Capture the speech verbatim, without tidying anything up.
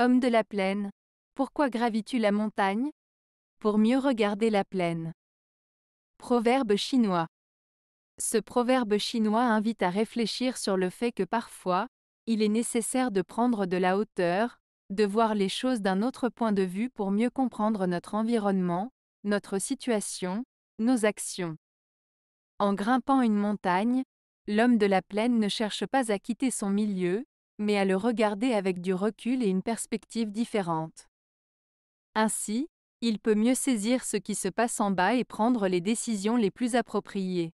Homme de la plaine, pourquoi gravis-tu la montagne? Pour mieux regarder la plaine. Proverbe chinois. Ce proverbe chinois invite à réfléchir sur le fait que parfois, il est nécessaire de prendre de la hauteur, de voir les choses d'un autre point de vue pour mieux comprendre notre environnement, notre situation, nos actions. En grimpant une montagne, l'homme de la plaine ne cherche pas à quitter son milieu, mais à le regarder avec du recul et une perspective différente. Ainsi, il peut mieux saisir ce qui se passe en bas et prendre les décisions les plus appropriées.